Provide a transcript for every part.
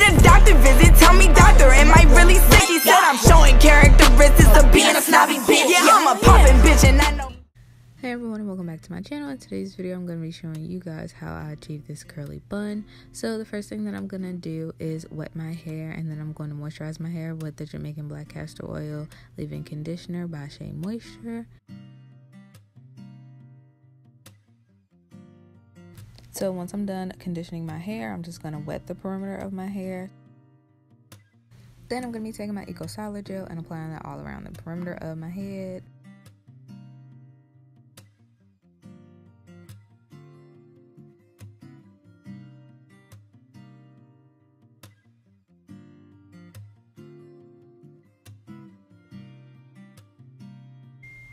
need a doctor visit, tell me doctor, am I really sick? She said I'm showing characteristics of being a snobby bitch. Yeah, I'm a poppin' bitch and I know. Hey everyone, welcome back to my channel. In today's video I'm going to be showing you guys how I achieved this curly bun. So the first thing that I'm going to do is wet my hair, and then I'm going to moisturize my hair with the Jamaican Black Castor Oil Leave-In Conditioner by Shea Moisture. So once I'm done conditioning my hair, I'm just going to wet the perimeter of my hair. Then I'm going to be taking my Eco Styler gel and applying that all around the perimeter of my head.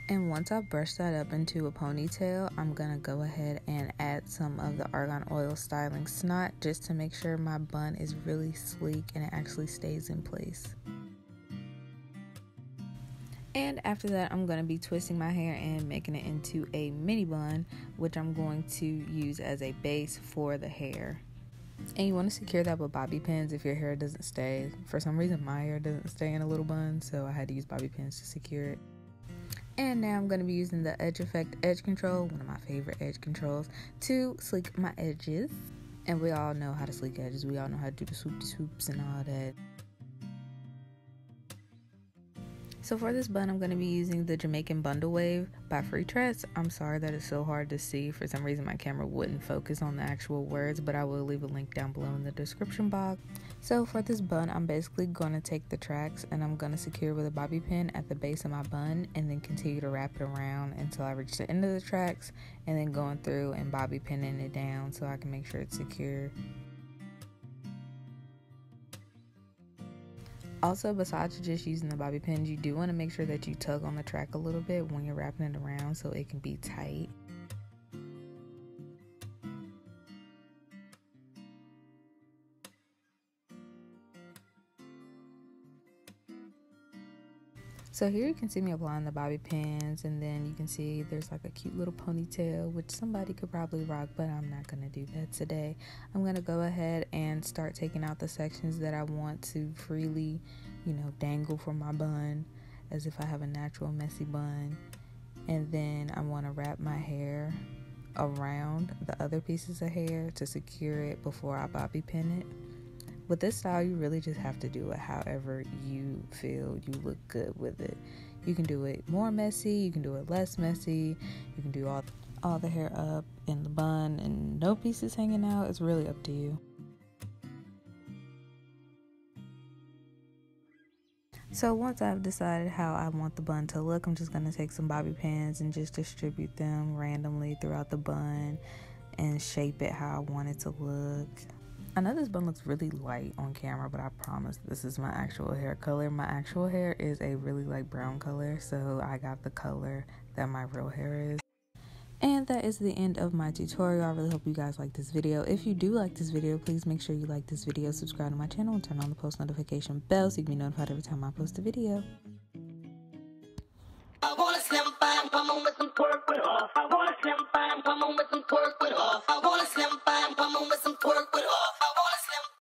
And once I brush that up into a ponytail, I'm going to go ahead and add some of the Argan Oil Styling Snot just to make sure my bun is really sleek and it actually stays in place. And after that, I'm going to be twisting my hair and making it into a mini bun, which I'm going to use as a base for the hair. And you want to secure that with bobby pins if your hair doesn't stay. For some reason, my hair doesn't stay in a little bun, so I had to use bobby pins to secure it. And now I'm going to be using the Edge Effect Edge Control, one of my favorite edge controls, to sleek my edges. And we all know how to sleek edges. We all know how to do the swoops and all that. So for this bun, I'm going to be using the Jamaican Bundle Wave by Free Tress. I'm sorry that it's so hard to see. For some reason, my camera wouldn't focus on the actual words, but I will leave a link down below in the description box. So for this bun, I'm basically going to take the tracks and I'm going to secure with a bobby pin at the base of my bun and then continue to wrap it around until I reach the end of the tracks, and then going through and bobby pinning it down so I can make sure it's secure. Also, besides just using the bobby pins, you do want to make sure that you tug on the track a little bit when you're wrapping it around so it can be tight. So here you can see me applying the bobby pins, and then you can see there's like a cute little ponytail, which somebody could probably rock, but I'm not going to do that today. I'm going to go ahead and start taking out the sections that I want to freely, you know, dangle from my bun as if I have a natural messy bun. And then I want to wrap my hair around the other pieces of hair to secure it before I bobby pin it. With this style, you really just have to do it however you feel you look good with it. You can do it more messy, you can do it less messy, you can do all the hair up in the bun and no pieces hanging out. It's really up to you. So once I've decided how I want the bun to look, I'm just going to take some bobby pins and just distribute them randomly throughout the bun and shape it how I want it to look. I know this bun looks really light on camera, but I promise this is my actual hair color. My actual hair is a really light brown color, so I got the color that my real hair is. And that is the end of my tutorial. I really hope you guys like this video. If you do like this video, please make sure you like this video, subscribe to my channel, and turn on the post notification bell so you can be notified every time I post a video. I wanna slim fine, come on with some twerk with off. I wanna slim fine, come on with some twerk with off. I wanna slim fine, come on with some twerk with off.